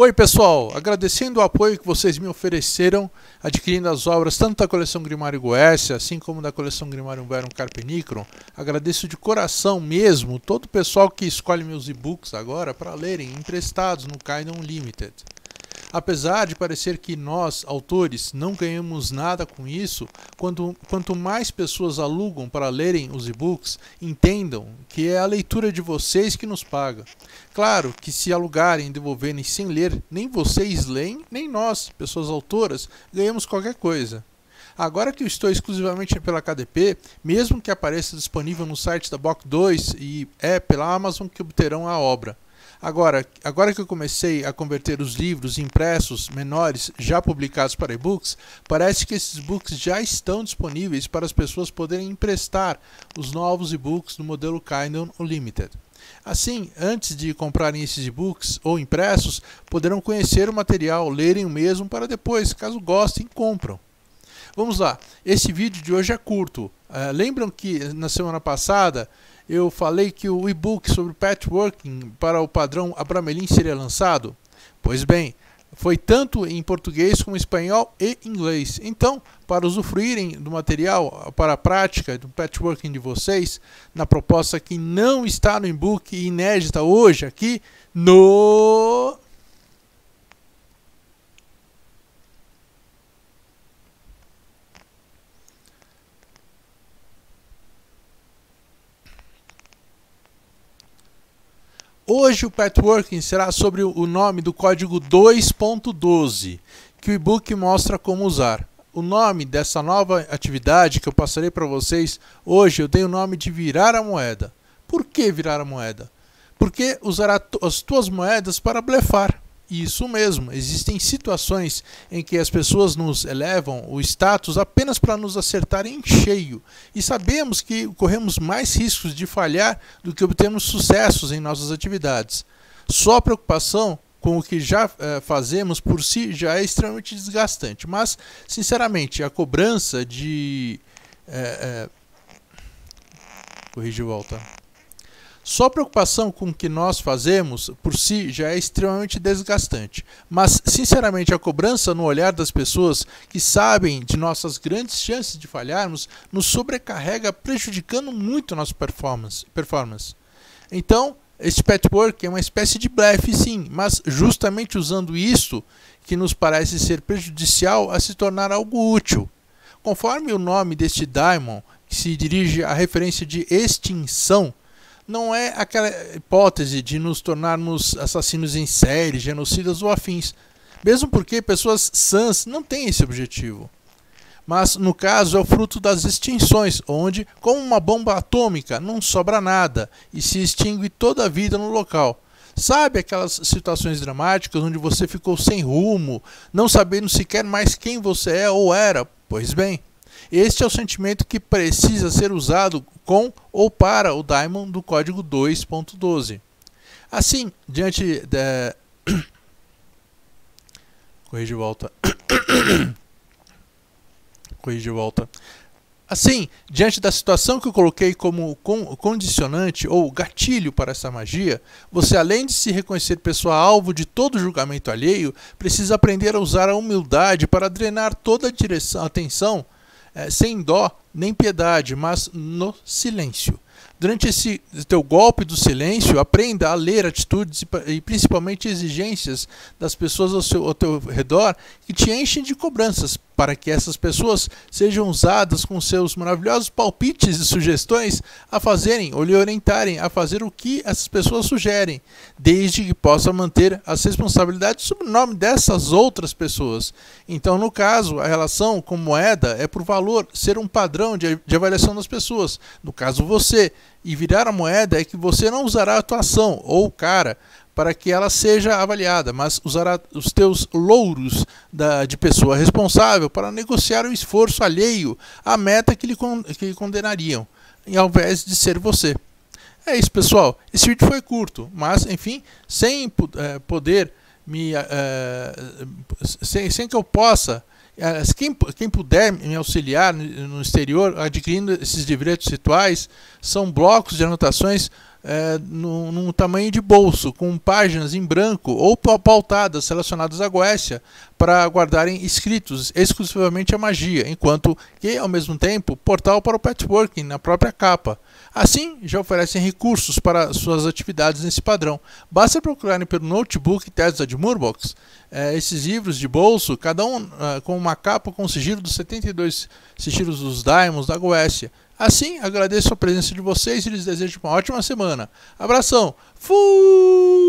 Oi pessoal, agradecendo o apoio que vocês me ofereceram adquirindo as obras tanto da coleção Grimoire Goétia, assim como da coleção Grimorium Verum Carpe Nicrum. Agradeço de coração mesmo todo o pessoal que escolhe meus e-books agora para lerem emprestados no Kindle Unlimited. Apesar de parecer que nós, autores, não ganhamos nada com isso, quanto mais pessoas alugam para lerem os e-books, entendam que é a leitura de vocês que nos paga. Claro que se alugarem e devolverem sem ler, nem vocês leem, nem nós, pessoas autoras, ganhamos qualquer coisa. Agora que eu estou exclusivamente pela KDP, mesmo que apareça disponível no site da BOC2 e é pela Amazon que obterão a obra. Agora que eu comecei a converter os livros impressos menores já publicados para e-books, parece que esses e-books já estão disponíveis para as pessoas poderem emprestar os novos e-books do modelo Kindle Unlimited. Assim, antes de comprarem esses e-books ou impressos, poderão conhecer o material, lerem o mesmo para depois, caso gostem, compram. Vamos lá, esse vídeo de hoje é curto. Lembram que na semana passada eu falei que o e-book sobre Pathworking para o padrão Abramelin seria lançado? Pois bem, foi tanto em português como em espanhol e inglês. Então, para usufruírem do material para a prática do Pathworking de vocês, na proposta que não está no e-book e inédita hoje aqui no... Hoje o Pathworking será sobre o nome do código 2.12, que o e-book mostra como usar. O nome dessa nova atividade que eu passarei para vocês hoje, eu dei o nome de Virar a Moeda. Por que virar a moeda? Porque usará as tuas moedas para blefar. Isso mesmo, existem situações em que as pessoas nos elevam o status apenas para nos acertarem em cheio, e sabemos que corremos mais riscos de falhar do que obtermos sucessos em nossas atividades. Só a preocupação com o que já fazemos por si já é extremamente desgastante, mas, sinceramente, a cobrança de... Só a preocupação com o que nós fazemos, por si, já é extremamente desgastante. Mas, sinceramente, a cobrança no olhar das pessoas que sabem de nossas grandes chances de falharmos, nos sobrecarrega, prejudicando muito a nossa performance. Então, esse patchwork é uma espécie de blefe, sim, mas justamente usando isso, que nos parece ser prejudicial, a se tornar algo útil. Conforme o nome deste daimon, que se dirige à referência de extinção, não é aquela hipótese de nos tornarmos assassinos em série, genocidas ou afins, mesmo porque pessoas sãs não têm esse objetivo. Mas, no caso, é o fruto das extinções, onde, como uma bomba atômica, não sobra nada e se extingue toda a vida no local. Sabe aquelas situações dramáticas onde você ficou sem rumo, não sabendo sequer mais quem você é ou era? Pois bem, este é o sentimento que precisa ser usado com ou para o daimon do código 2.12. Assim, diante da... Assim, diante da situação que eu coloquei como condicionante ou gatilho para essa magia, você, além de se reconhecer pessoa alvo de todo julgamento alheio, precisa aprender a usar a humildade para drenar toda a atenção, sem dó nem piedade, mas no silêncio. Durante esse teu golpe do silêncio, aprenda a ler atitudes e principalmente exigências das pessoas ao teu redor que te enchem de cobranças, para que essas pessoas sejam usadas com seus maravilhosos palpites e sugestões a fazerem ou lhe orientarem a fazer o que essas pessoas sugerem, desde que possa manter as responsabilidades sob o nome dessas outras pessoas. Então, no caso, a relação com moeda é por valor ser um padrão de avaliação das pessoas, no caso você. E virar a moeda é que você não usará a tua ação ou cara para que ela seja avaliada, mas usará os teus louros de pessoa responsável para negociar o esforço alheio à meta que lhe condenariam, ao invés de ser você. É isso, pessoal. Esse vídeo foi curto, mas, enfim, sem que eu possa... Quem puder me auxiliar no exterior adquirindo esses livretos rituais, são blocos de anotações num tamanho de bolso, com páginas em branco ou pautadas relacionadas à Goécia, para guardarem escritos exclusivamente a magia, enquanto que, ao mesmo tempo, portal para o Pathworking na própria capa. Assim, já oferecem recursos para suas atividades nesse padrão. Basta procurarem pelo notebook Tesla de Murbox, esses livros de bolso, cada um com uma capa com sigilo dos 72 sigilos dos daimons da Goécia. Assim, agradeço a presença de vocês e lhes desejo uma ótima semana. Abração! Fui!